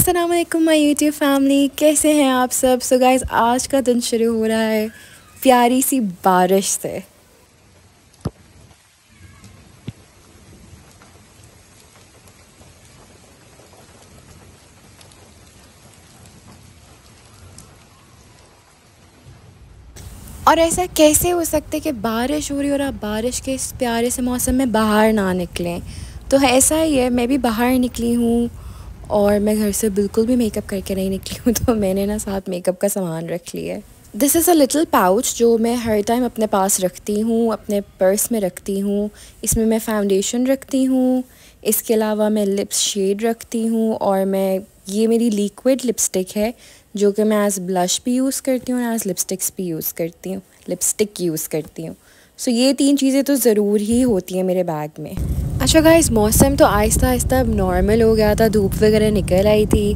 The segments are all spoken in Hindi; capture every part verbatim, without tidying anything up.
अस्सलाम वालेकुम माय यूट्यूब फैमिली, कैसे हैं आप सब। सो गाइस, आज का दिन शुरू हो रहा है प्यारी सी बारिश से। और ऐसा कैसे हो सकता है कि बारिश हो रही हो और आप बारिश के इस प्यारे से मौसम में बाहर ना निकलें। तो ऐसा ही है, मैं भी बाहर निकली हूँ और मैं घर से बिल्कुल भी मेकअप करके नहीं निकली हूँ, तो मैंने ना साथ मेकअप का सामान रख लिया है। This is a little pouch जो मैं हर टाइम अपने पास रखती हूँ, अपने पर्स में रखती हूँ। इसमें मैं फाउंडेशन रखती हूँ, इसके अलावा मैं लिप्स शेड रखती हूँ और मैं ये मेरी लिक्विड लिपस्टिक है जो कि मैं एज ब्लश भी यूज़ करती हूँ और एज लिपस्टिक्स भी यूज़ करती हूँ लिपस्टिक यूज़ करती हूँ। सो so, ये तीन चीज़ें तो ज़रूर ही होती हैं मेरे बैग में। अच्छा गाइस, मौसम तो आहिस्ता आहिस्ता अब नॉर्मल हो गया था, धूप वगैरह निकल आई थी,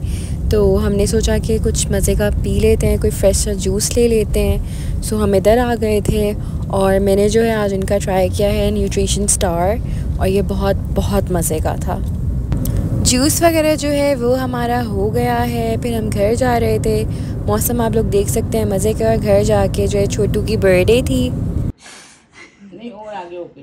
तो हमने सोचा कि कुछ मज़े का पी लेते हैं, कोई फ्रेश जूस ले लेते हैं। सो हम इधर आ गए थे और मैंने जो है आज इनका ट्राई किया है न्यूट्रिशन स्टार, और ये बहुत बहुत मज़े का था। जूस वगैरह जो है वो हमारा हो गया है, फिर हम घर जा रहे थे। मौसम आप लोग देख सकते हैं मज़े का। घर जाके जो है छोटू की बर्थडे थी। नहीं और आगे हो गई।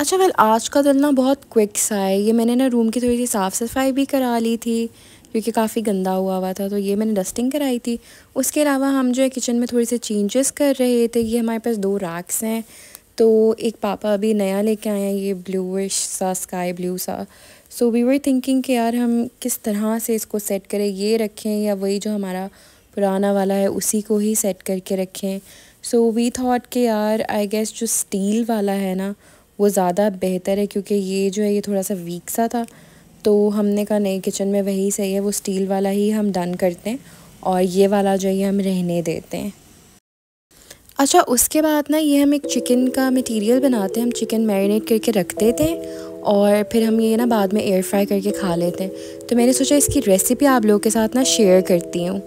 अच्छा वेल, आज का दिन ना बहुत क्विक सा है। ये मैंने ना रूम की थोड़ी सी साफ़ सफाई भी करा ली थी क्योंकि काफ़ी गंदा हुआ हुआ था, तो ये मैंने डस्टिंग कराई थी। उसके अलावा हम जो है किचन में थोड़े से चेंजेस कर रहे थे। ये हमारे पास दो रैक्स हैं, तो एक पापा अभी नया लेके आए हैं, ये ब्लूइश सा, स्काई ब्लू सा। सो वी वर थिंकिंग कि यार हम किस तरह से इसको सेट करें, ये रखें या वही जो हमारा पुराना वाला है उसी को ही सेट करके रखें। सो वी थॉट कि यार आई गेस जो स्टील वाला है ना वो ज़्यादा बेहतर है, क्योंकि ये जो है ये थोड़ा सा वीक सा था, तो हमने कहा नहीं, किचन में वही सही है, वो स्टील वाला ही हम डन करते हैं और ये वाला जो है हम रहने देते हैं। अच्छा, उसके बाद ना ये हम एक चिकन का मटेरियल बनाते हैं, हम चिकन मैरिनेट करके रख देते हैं और फिर हम ये ना बाद में एयर फ्राई करके खा लेते हैं। तो मैंने सोचा इसकी रेसिपी आप लोगों के साथ ना शेयर करती हूँ।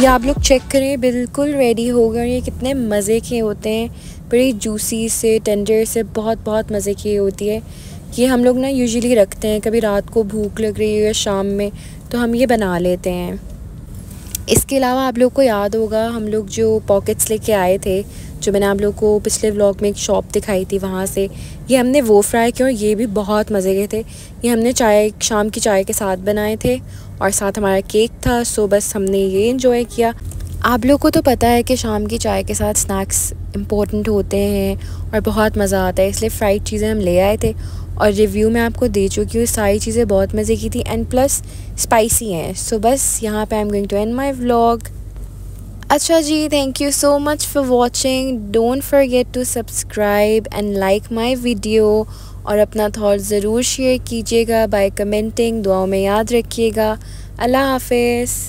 ये आप लोग चेक करें, बिल्कुल रेडी हो गए। ये कितने मज़े के होते हैं, बड़ी जूसी से टेंडर से, बहुत बहुत मज़े की होती है। ये हम लोग ना यूजुअली रखते हैं, कभी रात को भूख लग रही है या शाम में, तो हम ये बना लेते हैं। इसके अलावा आप लोग को याद होगा हम लोग जो पॉकेट्स लेके आए थे, जो मैंने आप लोग को पिछले व्लॉग में एक शॉप दिखाई थी, वहाँ से ये हमने वो फ्राई किए और ये भी बहुत मज़े के थे। ये हमने चाय, शाम की चाय के साथ बनाए थे और साथ हमारा केक था, सो बस हमने ये एंजॉय किया। आप लोग को तो पता है कि शाम की चाय के साथ स्नैक्स इम्पोर्टेंट होते हैं और बहुत मज़ा आता है, इसलिए फ्राइड चीज़ें हम ले आए थे और रिव्यू में आपको दे चुकी हूँ। सारी चीज़ें बहुत मज़े की थी एंड प्लस स्पाइसी हैं। सो बस यहाँ पे I am going to end my vlog. अच्छा जी, thank you so much for watching. Don't forget to subscribe and like my video और अपना थॉट ज़रूर शेयर कीजिएगा बाय कमेंटिंग। दुआओं में याद रखिएगा। अल्लाह हाफिज़।